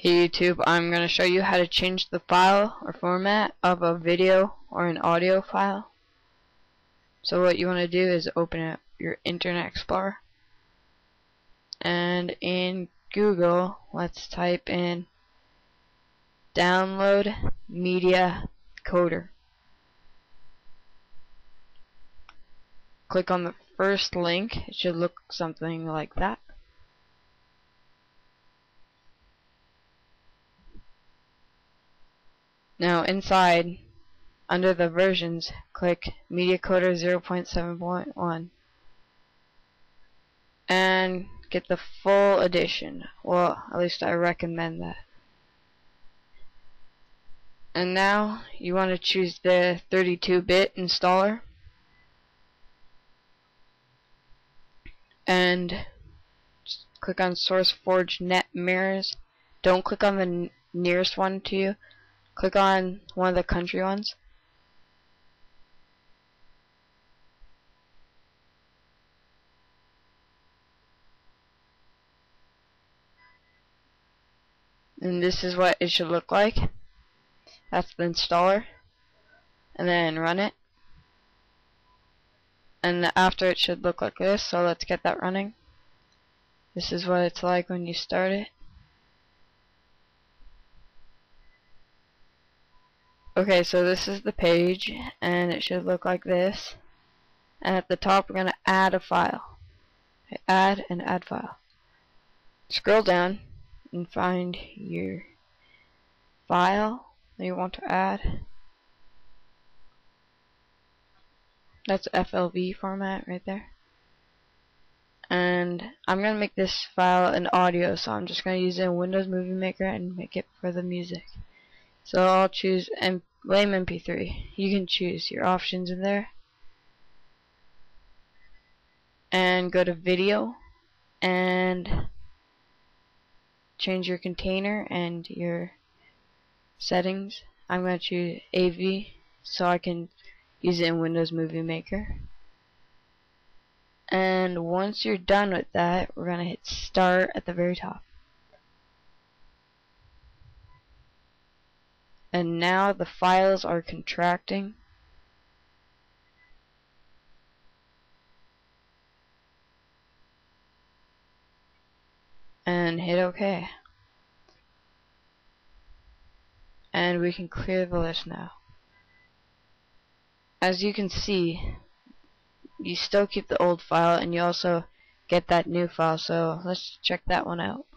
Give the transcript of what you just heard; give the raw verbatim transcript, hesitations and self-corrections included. Hey YouTube, I'm going to show you how to change the file or format of a video or an audio file. So what you want to do is open up your Internet Explorer, and in Google let's type in download MediaCoder. Click on the first link, it should look something like that. Now inside, under the versions, click MediaCoder zero point seven point one and get the full edition. Well, at least I recommend that. And now you want to choose the thirty-two bit installer, and click on SourceForge Net Mirrors. Don't click on the nearest one to you. Click on one of the country ones. And this is what it should look like. That's the installer. And then run it. And after it should look like this, so let's get that running. This is what it's like when you start it. Okay, so this is the page, and it should look like this. And at the top, we're going to add a file. Okay, add and add file. Scroll down and find your file that you want to add. That's F L V format right there. And I'm going to make this file an audio, so I'm just going to use it in Windows Movie Maker and make it for the music. So I'll choose M lame M P three. You can choose your options in there. And go to video and change your container and your settings. I'm going to choose A V I so I can use it in Windows Movie Maker. And once you're done with that, we're going to hit start at the very top. And now the files are contracting. And hit OK. And we can clear the list now. As you can see, you still keep the old file and you also get that new file. So let's check that one out.